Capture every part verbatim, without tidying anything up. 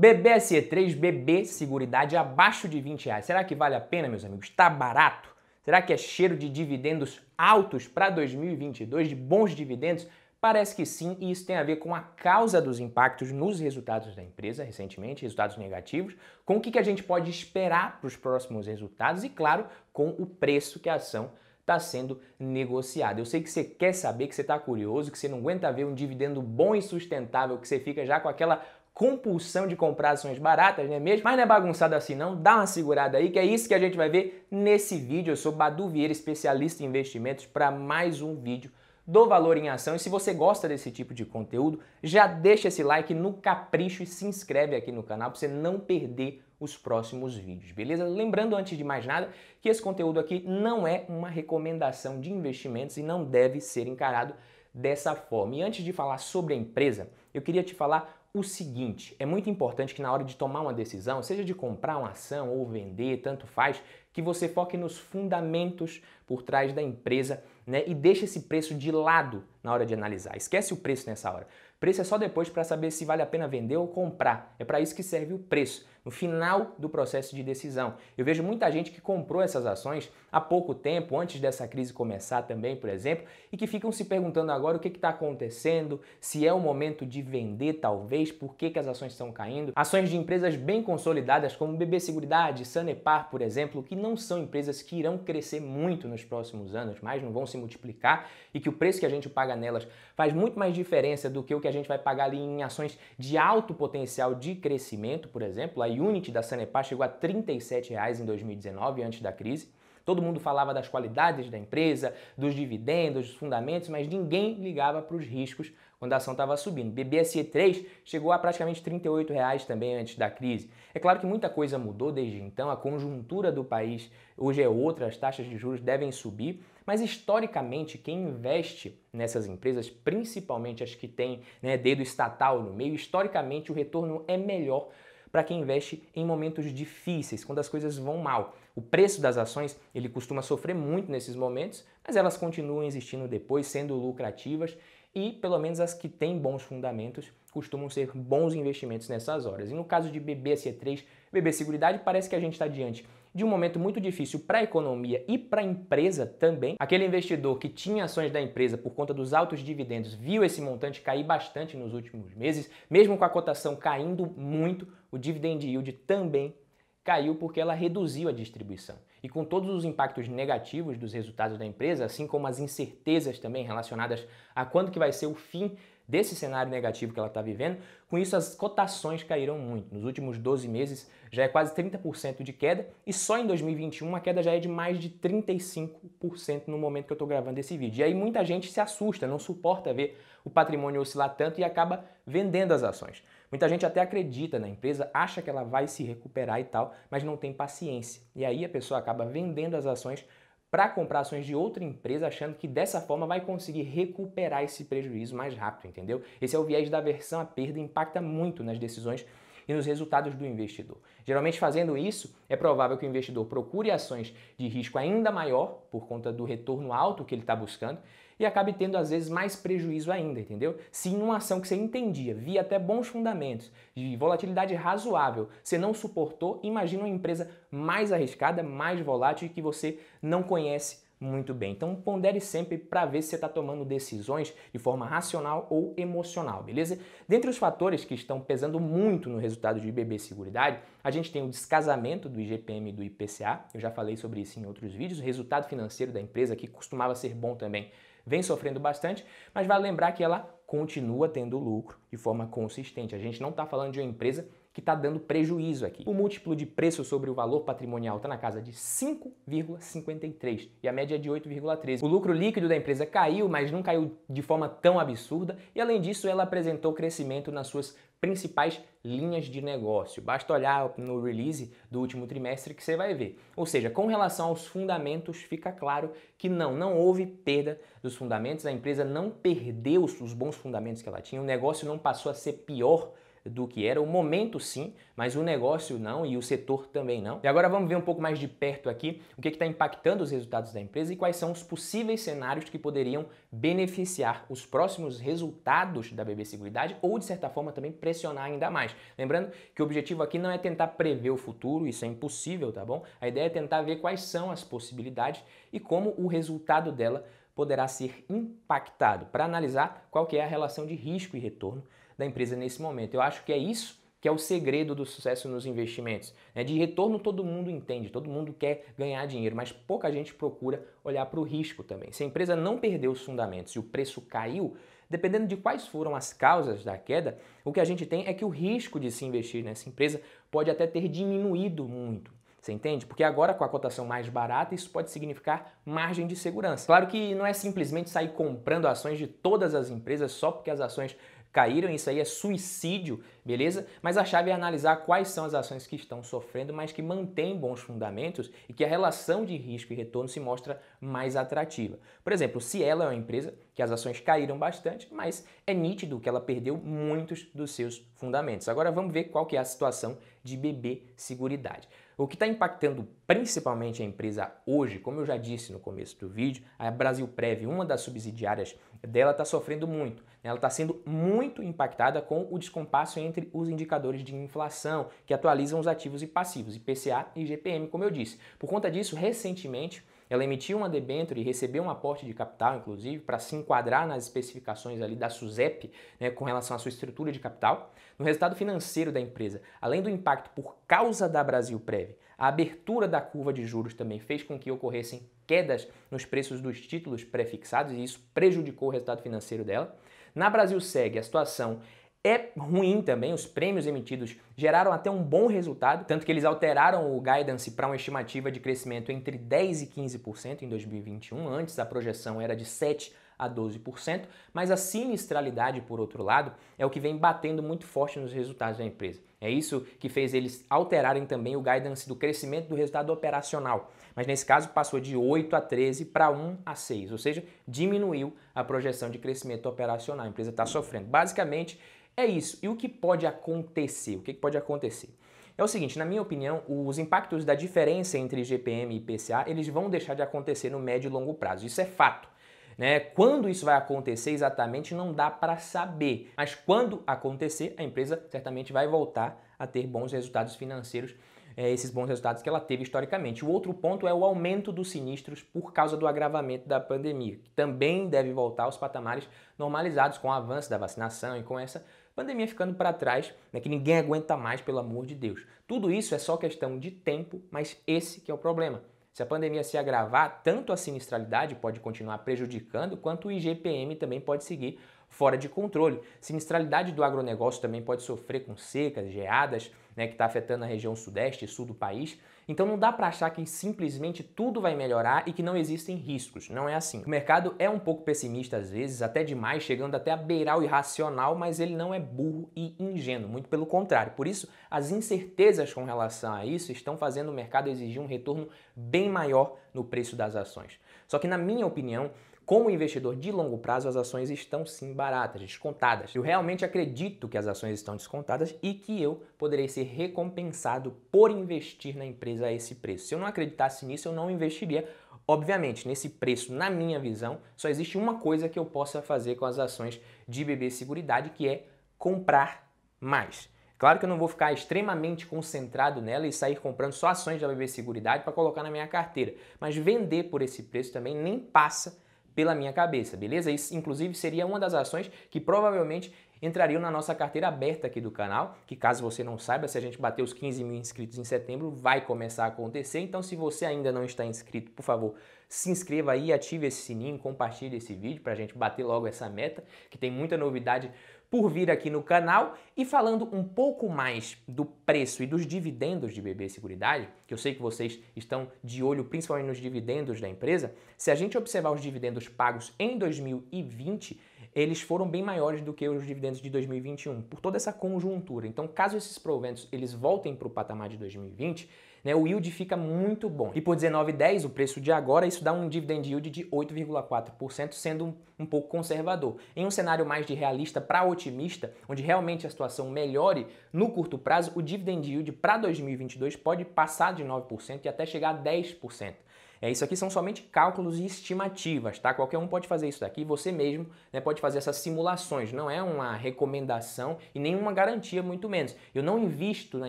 B B S E três, B B Seguridade abaixo de vinte reais. Será que vale a pena, meus amigos? Tá barato? Será que é cheiro de dividendos altos para dois mil e vinte e dois, de bons dividendos? Parece que sim, e isso tem a ver com a causa dos impactos nos resultados da empresa recentemente, resultados negativos, com o que a gente pode esperar para os próximos resultados e, claro, com o preço que a ação está sendo negociado. Eu sei que você quer saber, que você está curioso, que você não aguenta ver um dividendo bom e sustentável, que você fica já com aquela compulsão de comprar ações baratas, não é mesmo? Mas não é bagunçado assim não, dá uma segurada aí, que é isso que a gente vai ver nesse vídeo. Eu sou Baddu Vieira, especialista em investimentos, para mais um vídeo do Valor em Ação. E se você gosta desse tipo de conteúdo, já deixa esse like no capricho e se inscreve aqui no canal para você não perder os próximos vídeos, beleza? Lembrando, antes de mais nada, que esse conteúdo aqui não é uma recomendação de investimentos e não deve ser encarado dessa forma. E antes de falar sobre a empresa, eu queria te falar o seguinte: é muito importante que na hora de tomar uma decisão, seja de comprar uma ação ou vender, tanto faz, que você foque nos fundamentos por trás da empresa, né? E deixe esse preço de lado na hora de analisar. Esquece o preço nessa hora. Preço é só depois para saber se vale a pena vender ou comprar. É para isso que serve o preço, no final do processo de decisão. Eu vejo muita gente que comprou essas ações há pouco tempo, antes dessa crise começar também, por exemplo, e que ficam se perguntando agora o que está acontecendo, se é o momento de vender talvez, por que, que as ações estão caindo. Ações de empresas bem consolidadas como B B Seguridade, Sanepar, por exemplo, que não são empresas que irão crescer muito nos próximos anos, mas não vão se multiplicar, e que o preço que a gente paga nelas faz muito mais diferença do que o que a a gente vai pagar ali em ações de alto potencial de crescimento. Por exemplo, a unit da Sanepar chegou a trinta e sete reais em dois mil e dezenove, antes da crise. Todo mundo falava das qualidades da empresa, dos dividendos, dos fundamentos, mas ninguém ligava para os riscos quando a ação estava subindo. B B S E três chegou a praticamente trinta e oito reais também antes da crise. É claro que muita coisa mudou desde então, a conjuntura do país hoje é outra, as taxas de juros devem subir, mas historicamente quem investe nessas empresas, principalmente as que têm, né, dedo estatal no meio, historicamente o retorno é melhor para quem investe em momentos difíceis, quando as coisas vão mal. O preço das ações, ele costuma sofrer muito nesses momentos, mas elas continuam existindo depois, sendo lucrativas, e pelo menos as que têm bons fundamentos costumam ser bons investimentos nessas horas. E no caso de B B S E três, B B Seguridade, parece que a gente está diante de um momento muito difícil para a economia e para a empresa também. Aquele investidor que tinha ações da empresa por conta dos altos dividendos viu esse montante cair bastante nos últimos meses, mesmo com a cotação caindo muito, o dividend yield também caiu porque ela reduziu a distribuição. E com todos os impactos negativos dos resultados da empresa, assim como as incertezas também relacionadas a quando que vai ser o fim desse cenário negativo que ela está vivendo, com isso as cotações caíram muito. Nos últimos doze meses já é quase trinta por cento de queda, e só em dois mil e vinte e um a queda já é de mais de trinta e cinco por cento no momento que eu estou gravando esse vídeo. E aí muita gente se assusta, não suporta ver o patrimônio oscilar tanto e acaba vendendo as ações. Muita gente até acredita na empresa, acha que ela vai se recuperar e tal, mas não tem paciência. E aí a pessoa acaba vendendo as ações para comprar ações de outra empresa, achando que dessa forma vai conseguir recuperar esse prejuízo mais rápido, entendeu? Esse é o viés da aversão à perda, impacta muito nas decisões e nos resultados do investidor. Geralmente, fazendo isso, é provável que o investidor procure ações de risco ainda maior, por conta do retorno alto que ele está buscando, e acabe tendo, às vezes, mais prejuízo ainda, entendeu? Se numa ação que você entendia, via até bons fundamentos, de volatilidade razoável, você não suportou, imagina uma empresa mais arriscada, mais volátil e que você não conhece muito bem. Então pondere sempre para ver se você está tomando decisões de forma racional ou emocional, beleza? Dentre os fatores que estão pesando muito no resultado de B B Seguridade, a gente tem o descasamento do I G P-M e do I P C A, eu já falei sobre isso em outros vídeos, o resultado financeiro da empresa, que costumava ser bom também, vem sofrendo bastante, mas vale lembrar que ela continua tendo lucro de forma consistente. A gente não está falando de uma empresa que está dando prejuízo aqui. O múltiplo de preço sobre o valor patrimonial está na casa de cinco vírgula cinquenta e três e a média é de oito vírgula treze. O lucro líquido da empresa caiu, mas não caiu de forma tão absurda, e além disso ela apresentou crescimento nas suas principais linhas de negócio. Basta olhar no release do último trimestre que você vai ver. Ou seja, com relação aos fundamentos, fica claro que não, não houve perda dos fundamentos, a empresa não perdeu os bons fundamentos que ela tinha, o negócio não passou a ser pior do que era. O momento sim, mas o negócio não e o setor também não. E agora vamos ver um pouco mais de perto aqui o que está impactando os resultados da empresa e quais são os possíveis cenários que poderiam beneficiar os próximos resultados da B B Seguridade ou, de certa forma, também pressionar ainda mais. Lembrando que o objetivo aqui não é tentar prever o futuro, isso é impossível, tá bom? A ideia é tentar ver quais são as possibilidades e como o resultado dela poderá ser impactado, para analisar qual que é a relação de risco e retorno da empresa nesse momento. Eu acho que é isso que é o segredo do sucesso nos investimentos. De retorno todo mundo entende, todo mundo quer ganhar dinheiro, mas pouca gente procura olhar para o risco também. Se a empresa não perdeu os fundamentos e o preço caiu, dependendo de quais foram as causas da queda, o que a gente tem é que o risco de se investir nessa empresa pode até ter diminuído muito. Você entende? Porque agora, com a cotação mais barata, isso pode significar margem de segurança. Claro que não é simplesmente sair comprando ações de todas as empresas só porque as ações caíram, isso aí é suicídio, beleza? Mas a chave é analisar quais são as ações que estão sofrendo, mas que mantêm bons fundamentos e que a relação de risco e retorno se mostra mais atrativa. Por exemplo, Cielo é uma empresa que as ações caíram bastante, mas é nítido que ela perdeu muitos dos seus fundamentos. Agora vamos ver qual que é a situação de B B Seguridade. O que está impactando principalmente a empresa hoje, como eu já disse no começo do vídeo, a Brasil Prev, uma das subsidiárias dela, está sofrendo muito. Ela está sendo muito impactada com o descompasso entre os indicadores de inflação, que atualizam os ativos e passivos, I P C A e I G P M, como eu disse. Por conta disso, recentemente, ela emitiu uma debênture e recebeu um aporte de capital, inclusive, para se enquadrar nas especificações ali da SUSEP, né, com relação à sua estrutura de capital. No resultado financeiro da empresa, além do impacto por causa da Brasil Prev, a abertura da curva de juros também fez com que ocorressem quedas nos preços dos títulos prefixados e isso prejudicou o resultado financeiro dela. Na Brasil Segue, a situação é ruim também, os prêmios emitidos geraram até um bom resultado, tanto que eles alteraram o guidance para uma estimativa de crescimento entre dez por cento e quinze por cento em dois mil e vinte e um, antes a projeção era de sete por cento a doze por cento, mas a sinistralidade, por outro lado, é o que vem batendo muito forte nos resultados da empresa. É isso que fez eles alterarem também o guidance do crescimento do resultado operacional, mas nesse caso passou de oito a treze para um a seis, ou seja, diminuiu a projeção de crescimento operacional, a empresa está sofrendo. Basicamente, é isso. E o que pode acontecer? O que pode acontecer? É o seguinte, na minha opinião, os impactos da diferença entre I G P M e I P C A, eles vão deixar de acontecer no médio e longo prazo. Isso é fato, né? Quando isso vai acontecer exatamente não dá para saber, mas quando acontecer, a empresa certamente vai voltar a ter bons resultados financeiros, é, esses bons resultados que ela teve historicamente. O outro ponto é o aumento dos sinistros por causa do agravamento da pandemia, que também deve voltar aos patamares normalizados com o avanço da vacinação e com essa pandemia ficando para trás, né, que ninguém aguenta mais, pelo amor de Deus. Tudo isso é só questão de tempo, mas esse que é o problema. Se a pandemia se agravar, tanto a sinistralidade pode continuar prejudicando, quanto o I G P M também pode seguir fora de controle. Sinistralidade do agronegócio também pode sofrer com secas, geadas, né, que está afetando a região sudeste e sul do país. Então não dá para achar que simplesmente tudo vai melhorar e que não existem riscos. Não é assim. O mercado é um pouco pessimista às vezes, até demais, chegando até a beirar o irracional, mas ele não é burro e ingênuo, muito pelo contrário. Por isso, as incertezas com relação a isso estão fazendo o mercado exigir um retorno bem maior no preço das ações. Só que, na minha opinião, como investidor de longo prazo, as ações estão sim baratas, descontadas. Eu realmente acredito que as ações estão descontadas e que eu poderei ser recompensado por investir na empresa a esse preço. Se eu não acreditasse nisso, eu não investiria. Obviamente, nesse preço, na minha visão, só existe uma coisa que eu possa fazer com as ações de B B Seguridade, que é comprar mais. Claro que eu não vou ficar extremamente concentrado nela e sair comprando só ações da B B Seguridade para colocar na minha carteira, mas vender por esse preço também nem passa pela minha cabeça, beleza? Isso, inclusive, seria uma das ações que provavelmente entrariam na nossa carteira aberta aqui do canal, que caso você não saiba, se a gente bater os quinze mil inscritos em setembro, vai começar a acontecer. Então, se você ainda não está inscrito, por favor, se inscreva aí, ative esse sininho, compartilhe esse vídeo para a gente bater logo essa meta, que tem muita novidade por vir aqui no canal. E falando um pouco mais do preço e dos dividendos de B B Seguridade, que eu sei que vocês estão de olho principalmente nos dividendos da empresa, se a gente observar os dividendos pagos em dois mil e vinte, eles foram bem maiores do que os dividendos de dois mil e vinte e um, por toda essa conjuntura. Então, caso esses proventos eles voltem para o patamar de dois mil e vinte, né, o yield fica muito bom. E por dezenove reais e dez centavos, o preço de agora, isso dá um dividend yield de oito vírgula quatro por cento, sendo um, um pouco conservador. Em um cenário mais de realista para otimista, onde realmente a situação melhore no curto prazo, o dividend yield para dois mil e vinte e dois pode passar de nove por cento e até chegar a dez por cento. É, isso aqui são somente cálculos e estimativas, tá? Qualquer um pode fazer isso daqui, você mesmo, né, pode fazer essas simulações. Não é uma recomendação e nenhuma garantia, muito menos. Eu não invisto na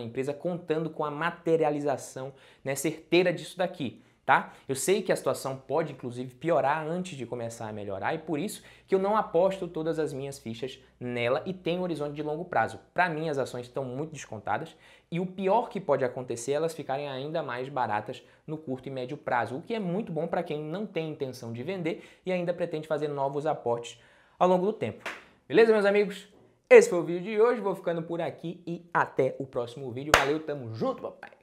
empresa contando com a materialização, né, certeira disso daqui, tá? Eu sei que a situação pode, inclusive, piorar antes de começar a melhorar e por isso que eu não aposto todas as minhas fichas nela e tenho um horizonte de longo prazo. Para mim, as ações estão muito descontadas e o pior que pode acontecer é elas ficarem ainda mais baratas no curto e médio prazo, o que é muito bom para quem não tem intenção de vender e ainda pretende fazer novos aportes ao longo do tempo. Beleza, meus amigos? Esse foi o vídeo de hoje, vou ficando por aqui e até o próximo vídeo. Valeu, tamo junto, papai!